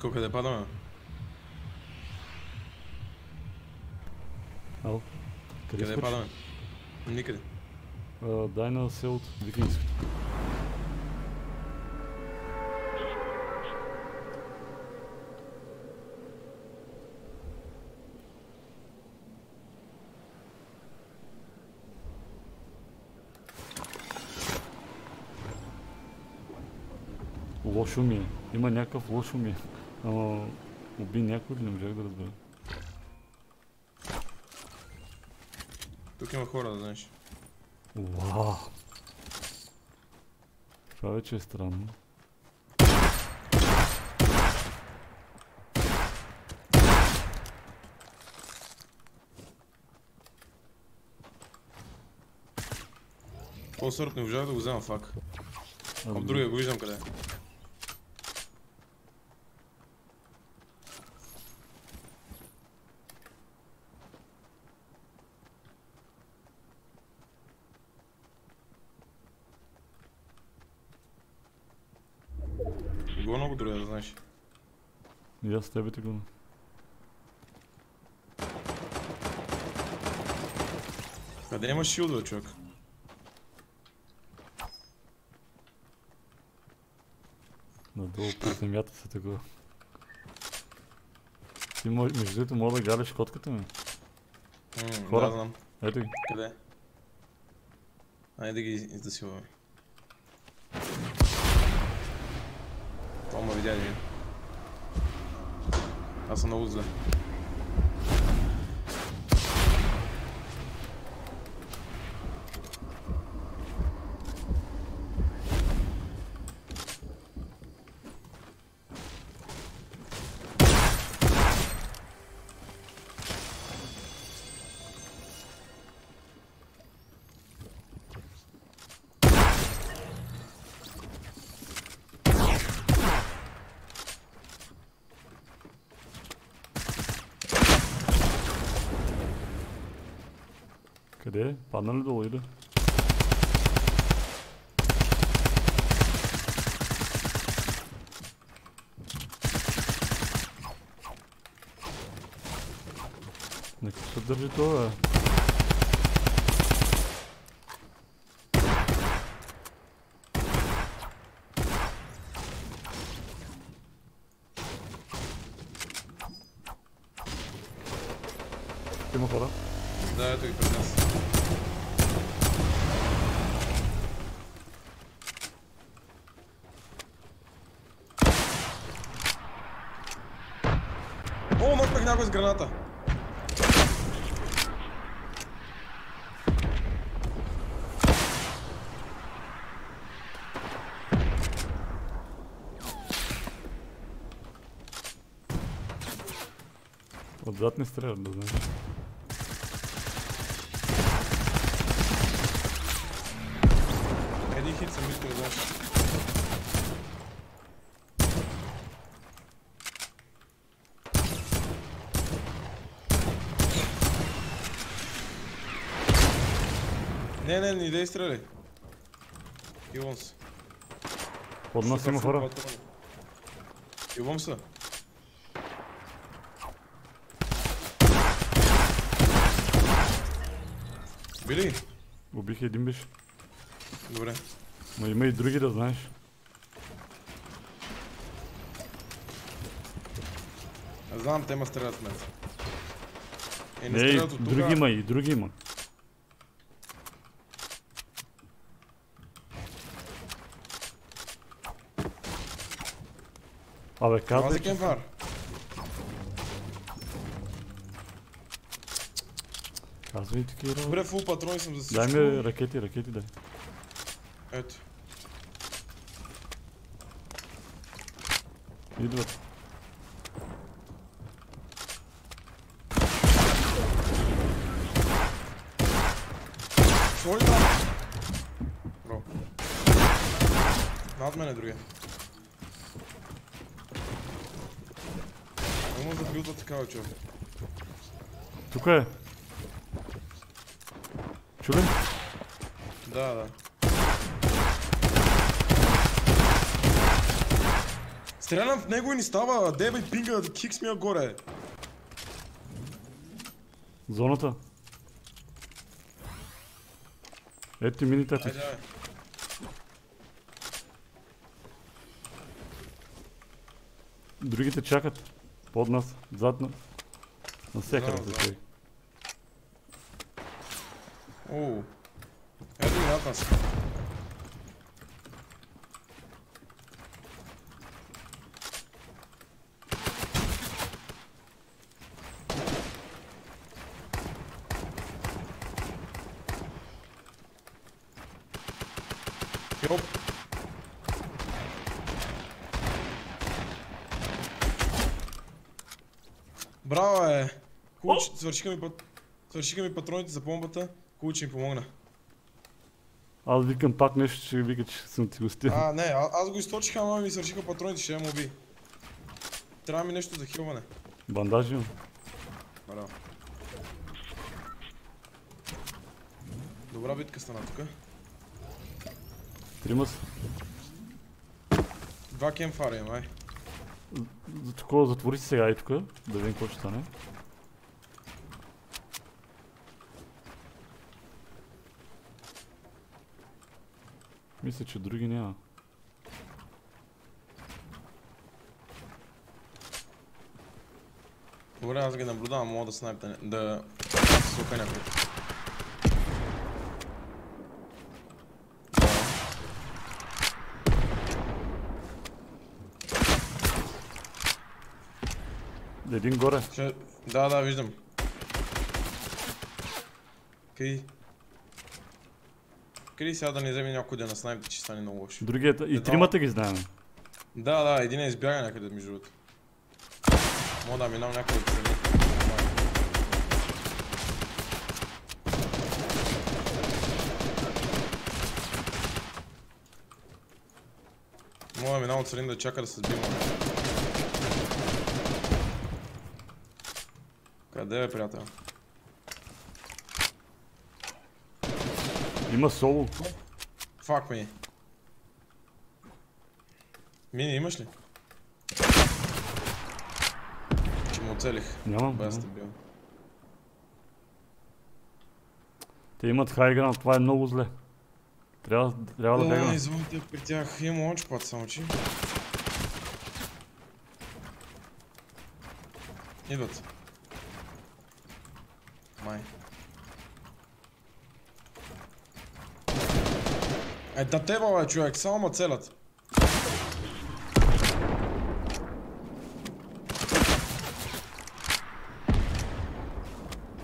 MITKO kada padamo. Ало? Къде падаме? Никъде. Дай на селото, Викинското. Лошо ми е. Има някакъв лошо ми е. Ама уби някой ли, не можах да разбера. Тук има хора, да знаеш. Вау! Това вече е странно. Този сърт не можах да го взема, фак. От другия го виждам къде е. Било много друга, да знаеш. И аз с тебе те гледам. Къде имаш шилдове, човек? Надолу по земята са такова. Ти между другото мога да галиш котката ми. Хора, да, знам. Ето ги. Къде? Айде да ги издасилваме. Ома видя ли? Аз съм много зле. Къде е? Падна ли долу или? Нека се държи това, бе. Има хора? Да, ето ги пред нас. О, мъртвах някой с граната. Отзад не стрелят, да знаеш. Един хит съм искал да знаеш. Не, не, не дай стреляй. Кивам се. Под нас има хора. Кивам се. Били? Убих един беше. Добре. Но има и други, да знаеш. Аз знам, те ма стрелят в мен. Е, не стрелят от тук. Други има, и други има. Абе, казвай, че... Казвай такива... Добре, фул патрони съм за всичко. Дай ми ракети, ракети дай. Ето. Идват. Слой там! Бро. Над мен е другия. Може да билдва такава, човек. Тук е. Чу ли? Да, да. Стрелям в него и не става. Дебай пинга, хикс ми я горе. Зоната. Ето ти мини тапи. Другите чакат. Под нас, зад нас. На всяка различай. Оу. Ето и над нас. Оп. Браво е! Свършиха ми патроните за бомбата, кулче ми помогна. Аз викам пак нещо, ще вика, че съм ти гостил. А, не, аз го източих, ама ми свършиха патроните, ще я му уби. Трябва ми нещо за хилване. Бандажи имам. Браво. Добра битка стана тука. Трима са. Два кемфара има, ай. Такова, затвори си сега и тук, да видим какво ще стане. Мисля, че други няма. Добре, аз ги наблюдавам, мога да снайпта, да се слуха някой. Един горе. Да, да, виждам. Крий сега да не вземе някой да наснайпи, че стане много лошо. Другията, и тримата ги знаем. Да, да, един е избяга някъде между другото. Мога да минам някъде да се. Мога да минам от целин да чака да се сбива. Къде бе, приятел? Има соло. Фак ми. Мини имаш ли? Че му оцелих. Нямам. Те имат хайграунд, това е много зле. Трябва да бегаме. Да, извънте при тях. Има лончпад само, че. Идват. Май. Е, да те бе, човек, само ма целят.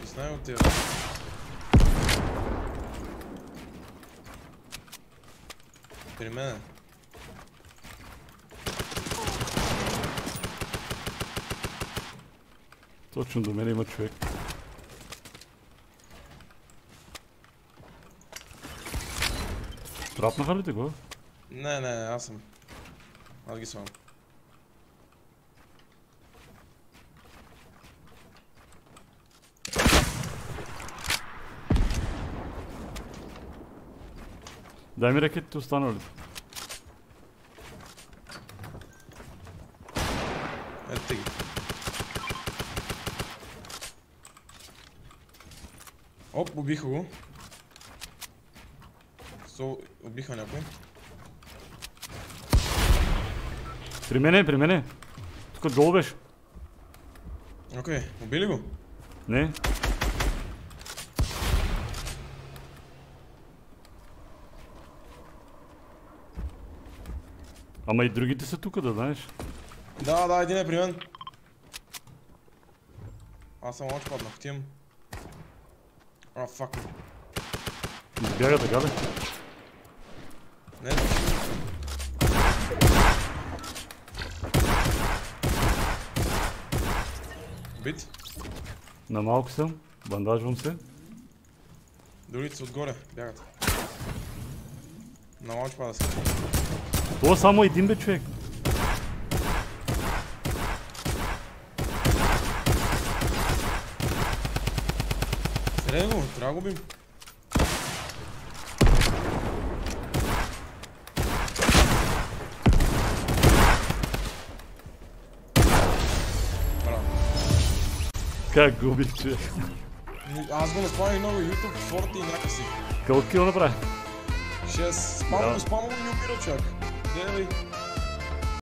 Писнай от тия. При мене. Точно до мене има човек. Трапнаха ли те го? Не, не, аз съм. Аз ги съм. Дай ми ракетите останали. Ето ги. Оп, убиха го. Убиха някой. При мене, при мене. Тук долу беше. Окей, убили го? Не. Ама и другите са тука, да знаеш. Да, да, един е при мен. Аз съм лоч паднах, ти им. А, фак. Избяга така, бе. Не, не. Бит? На малко съм, бандажвам се. Другите са отгоре, бягат. На малко пада се. Това само един бе, човек. Среди го, трябва го бим. Как губих, че? Аз го не спамих много YouTube, шорти и някакси. Колко кило направи? 6. Спамно, спамно и не убира чак. Девай.